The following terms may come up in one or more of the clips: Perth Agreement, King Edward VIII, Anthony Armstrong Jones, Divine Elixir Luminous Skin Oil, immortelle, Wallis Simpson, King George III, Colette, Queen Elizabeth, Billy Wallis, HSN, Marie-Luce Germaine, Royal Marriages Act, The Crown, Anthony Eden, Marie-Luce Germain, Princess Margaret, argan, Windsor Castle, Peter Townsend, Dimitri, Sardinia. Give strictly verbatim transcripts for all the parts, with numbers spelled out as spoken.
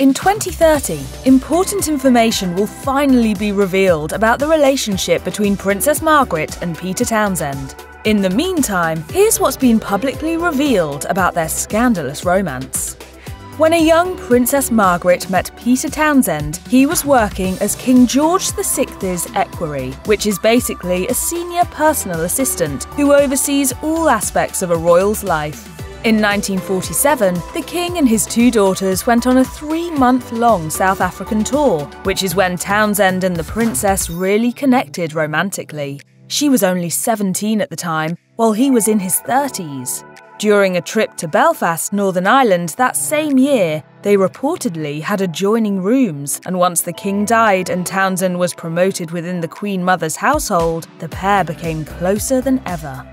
In twenty thirty, important information will finally be revealed about the relationship between Princess Margaret and Peter Townsend. In the meantime, here's what's been publicly revealed about their scandalous romance. When a young Princess Margaret met Peter Townsend, he was working as King George the sixth's equerry, which is basically a senior personal assistant who oversees all aspects of a royal's life. In nineteen forty-seven, the king and his two daughters went on a three-month-long South African tour, which is when Townsend and the princess really connected romantically. She was only seventeen at the time, while he was in his thirties. During a trip to Belfast, Northern Ireland, that same year, they reportedly had adjoining rooms, and once the king died and Townsend was promoted within the Queen Mother's household, the pair became closer than ever.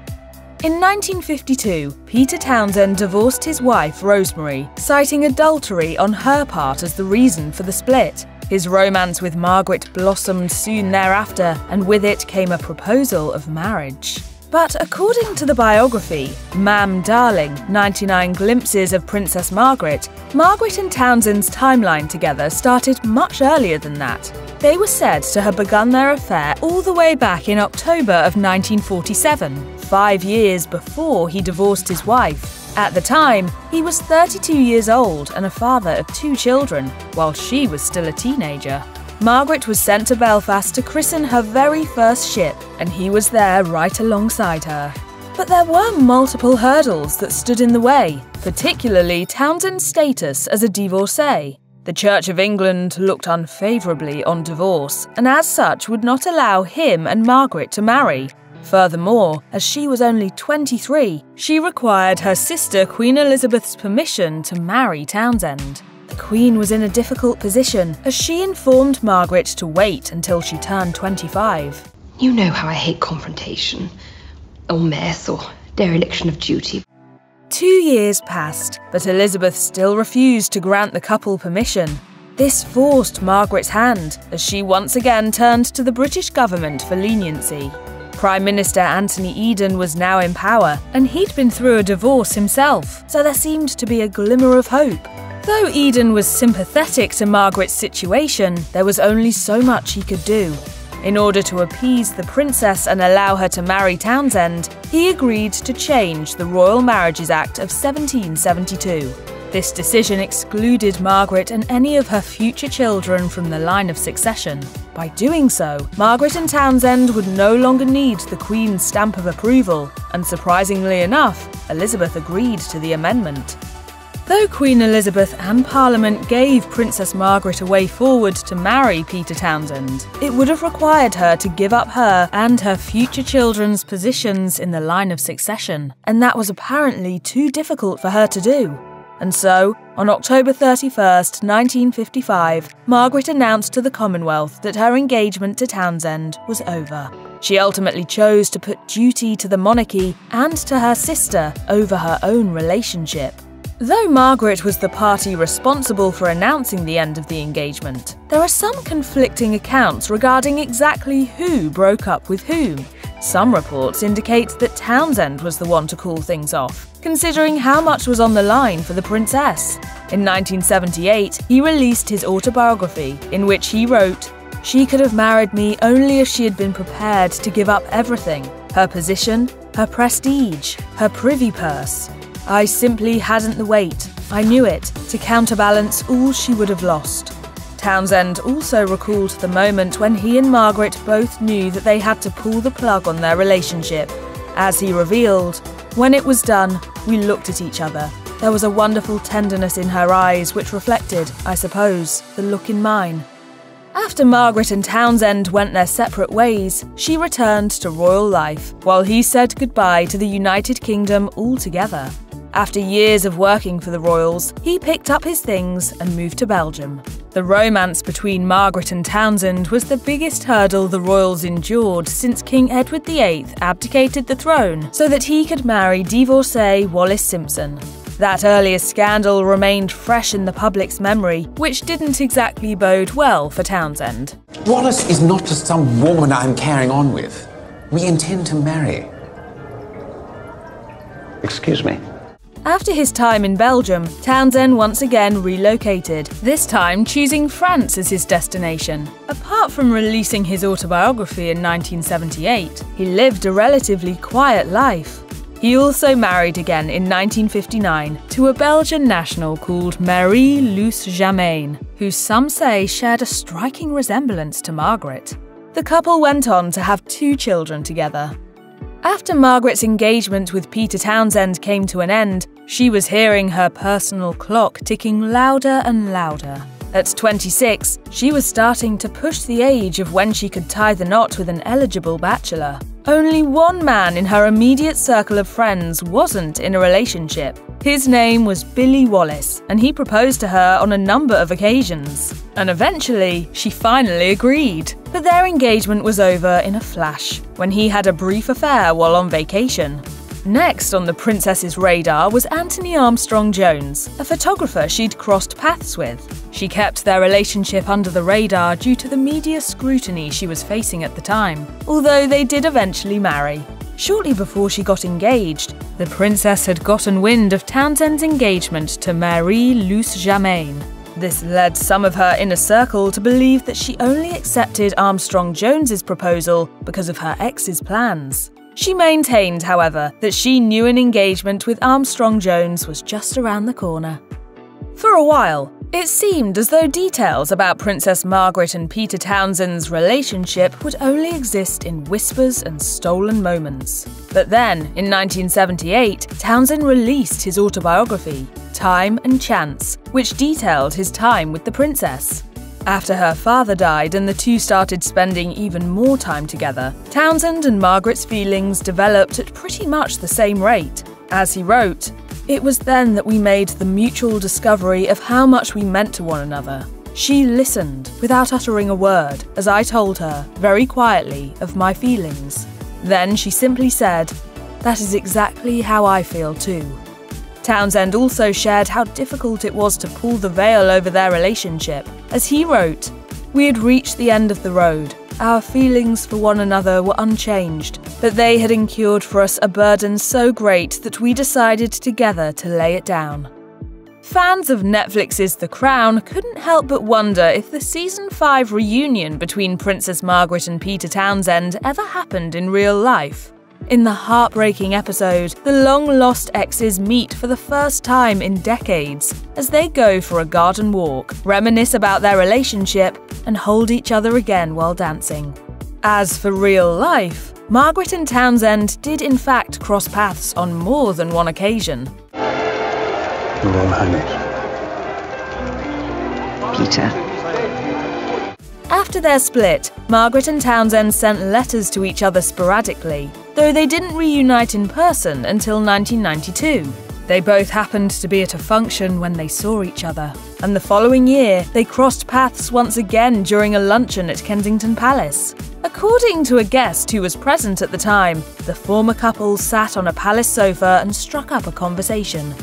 In nineteen fifty-two, Peter Townsend divorced his wife, Rosemary, citing adultery on her part as the reason for the split. His romance with Margaret blossomed soon thereafter, and with it came a proposal of marriage. But according to the biography, Mam Darling, ninety-nine Glimpses of Princess Margaret, Margaret and Townsend's timeline together started much earlier than that. They were said to have begun their affair all the way back in October of nineteen forty-seven, five years before he divorced his wife. At the time, he was thirty-two years old and a father of two children, while she was still a teenager. Margaret was sent to Belfast to christen her very first ship, and he was there right alongside her. But there were multiple hurdles that stood in the way, particularly Townsend's status as a divorcee. The Church of England looked unfavourably on divorce, and as such would not allow him and Margaret to marry. Furthermore, as she was only twenty-three, she required her sister Queen Elizabeth's permission to marry Townsend. The Queen was in a difficult position, as she informed Margaret to wait until she turned twenty-five. You know how I hate confrontation, or mess, or dereliction of duty. Two years passed, but Elizabeth still refused to grant the couple permission. This forced Margaret's hand, as she once again turned to the British government for leniency. Prime Minister Anthony Eden was now in power, and he'd been through a divorce himself, so there seemed to be a glimmer of hope. Though Eden was sympathetic to Margaret's situation, there was only so much he could do. In order to appease the princess and allow her to marry Townsend, he agreed to change the Royal Marriages Act of seventeen seventy-two. This decision excluded Margaret and any of her future children from the line of succession. By doing so, Margaret and Townsend would no longer need the Queen's stamp of approval, and surprisingly enough, Elizabeth agreed to the amendment. Though Queen Elizabeth and Parliament gave Princess Margaret a way forward to marry Peter Townsend, it would have required her to give up her and her future children's positions in the line of succession, and that was apparently too difficult for her to do. And so, on October thirty-first, nineteen fifty-five, Margaret announced to the Commonwealth that her engagement to Townsend was over. She ultimately chose to put duty to the monarchy and to her sister over her own relationship. Though Margaret was the party responsible for announcing the end of the engagement, there are some conflicting accounts regarding exactly who broke up with whom. Some reports indicate that Townsend was the one to call things off, considering how much was on the line for the princess. In nineteen seventy-eight, he released his autobiography, in which he wrote, "She could have married me only if she had been prepared to give up everything – her position, her prestige, her privy purse. I simply hadn't the weight, I knew it, to counterbalance all she would have lost." Townsend also recalled the moment when he and Margaret both knew that they had to pull the plug on their relationship. As he revealed, "When it was done, we looked at each other. There was a wonderful tenderness in her eyes which reflected, I suppose, the look in mine." After Margaret and Townsend went their separate ways, she returned to royal life, while he said goodbye to the United Kingdom altogether. After years of working for the royals, he picked up his things and moved to Belgium. The romance between Margaret and Townsend was the biggest hurdle the royals endured since King Edward the eighth abdicated the throne so that he could marry divorcee Wallis Simpson. That earlier scandal remained fresh in the public's memory, which didn't exactly bode well for Townsend. "Wallis is not just some woman I'm carrying on with. We intend to marry." "Excuse me?" After his time in Belgium, Townsend once again relocated, this time choosing France as his destination. Apart from releasing his autobiography in nineteen seventy-eight, he lived a relatively quiet life. He also married again in nineteen fifty-nine to a Belgian national called Marie-Luce Germaine, who some say shared a striking resemblance to Margaret. The couple went on to have two children together. After Margaret's engagement with Peter Townsend came to an end, she was hearing her personal clock ticking louder and louder. At twenty-six, she was starting to push the age of when she could tie the knot with an eligible bachelor. Only one man in her immediate circle of friends wasn't in a relationship. His name was Billy Wallis, and he proposed to her on a number of occasions. And eventually, she finally agreed. But their engagement was over in a flash, when he had a brief affair while on vacation. Next on the princess's radar was Anthony Armstrong Jones, a photographer she'd crossed paths with. She kept their relationship under the radar due to the media scrutiny she was facing at the time, although they did eventually marry. Shortly before she got engaged, the princess had gotten wind of Townsend's engagement to Marie-Luce Germain. This led some of her inner circle to believe that she only accepted Armstrong Jones's proposal because of her ex's plans. She maintained, however, that she knew an engagement with Armstrong Jones was just around the corner. For a while, it seemed as though details about Princess Margaret and Peter Townsend's relationship would only exist in whispers and stolen moments. But then, in nineteen seventy-eight, Townsend released his autobiography, Time and Chance, which detailed his time with the princess. After her father died and the two started spending even more time together, Townsend and Margaret's feelings developed at pretty much the same rate. As he wrote, "It was then that we made the mutual discovery of how much we meant to one another. She listened, without uttering a word, as I told her, very quietly, of my feelings. Then she simply said, 'That is exactly how I feel too.'" Townsend also shared how difficult it was to pull the veil over their relationship. As he wrote, "We had reached the end of the road. Our feelings for one another were unchanged, but they had incurred for us a burden so great that we decided together to lay it down." Fans of Netflix's The Crown couldn't help but wonder if the season five reunion between Princess Margaret and Peter Townsend ever happened in real life. In the heartbreaking episode, the long-lost exes meet for the first time in decades as they go for a garden walk, reminisce about their relationship, and hold each other again while dancing. As for real life, Margaret and Townsend did in fact cross paths on more than one occasion. Your Royal Highness. Peter. After their split, Margaret and Townsend sent letters to each other sporadically, though they didn't reunite in person until nineteen ninety-two. They both happened to be at a function when they saw each other, and the following year, they crossed paths once again during a luncheon at Kensington Palace. According to a guest who was present at the time, the former couple sat on a palace sofa and struck up a conversation.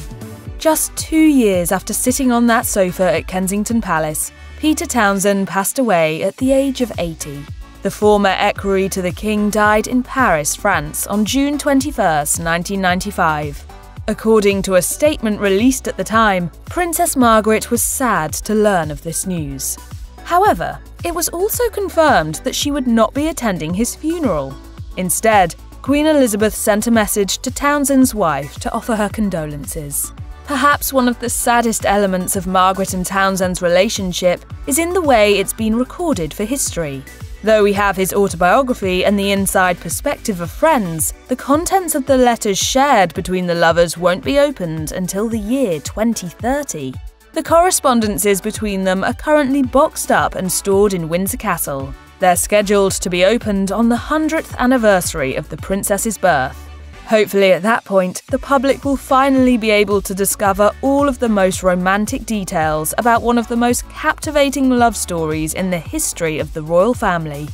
Just two years after sitting on that sofa at Kensington Palace, Peter Townsend passed away at the age of eighty. The former equerry to the king died in Paris, France, on June twenty-first, nineteen ninety-five. According to a statement released at the time, Princess Margaret was sad to learn of this news. However, it was also confirmed that she would not be attending his funeral. Instead, Queen Elizabeth sent a message to Townsend's wife to offer her condolences. Perhaps one of the saddest elements of Margaret and Townsend's relationship is in the way it's been recorded for history. Though we have his autobiography and the inside perspective of friends, the contents of the letters shared between the lovers won't be opened until the year twenty thirty. The correspondences between them are currently boxed up and stored in Windsor Castle. They're scheduled to be opened on the one hundredth anniversary of the princess's birth. Hopefully at that point, the public will finally be able to discover all of the most romantic details about one of the most captivating love stories in the history of the royal family.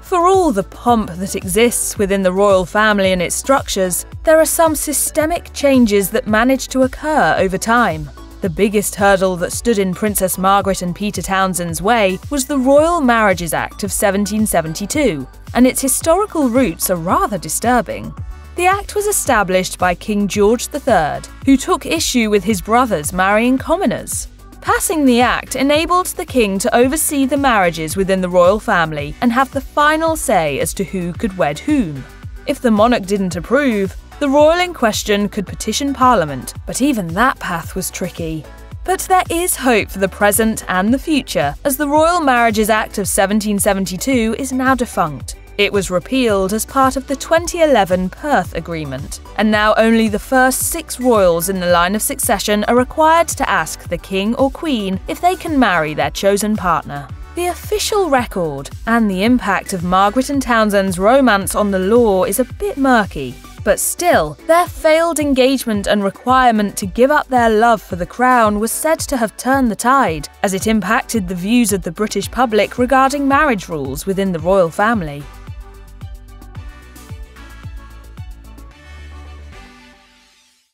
For all the pomp that exists within the royal family and its structures, there are some systemic changes that manage to occur over time. The biggest hurdle that stood in Princess Margaret and Peter Townsend's way was the Royal Marriages Act of seventeen seventy-two, and its historical roots are rather disturbing. The Act was established by King George the Third, who took issue with his brothers marrying commoners. Passing the Act enabled the king to oversee the marriages within the royal family and have the final say as to who could wed whom. If the monarch didn't approve, the royal in question could petition Parliament, but even that path was tricky. But there is hope for the present and the future, as the Royal Marriages Act of seventeen seventy-two is now defunct. It was repealed as part of the twenty eleven Perth Agreement, and now only the first six royals in the line of succession are required to ask the king or queen if they can marry their chosen partner. The official record and the impact of Margaret and Townsend's romance on the law is a bit murky, but still, their failed engagement and requirement to give up their love for the Crown was said to have turned the tide, as it impacted the views of the British public regarding marriage rules within the royal family.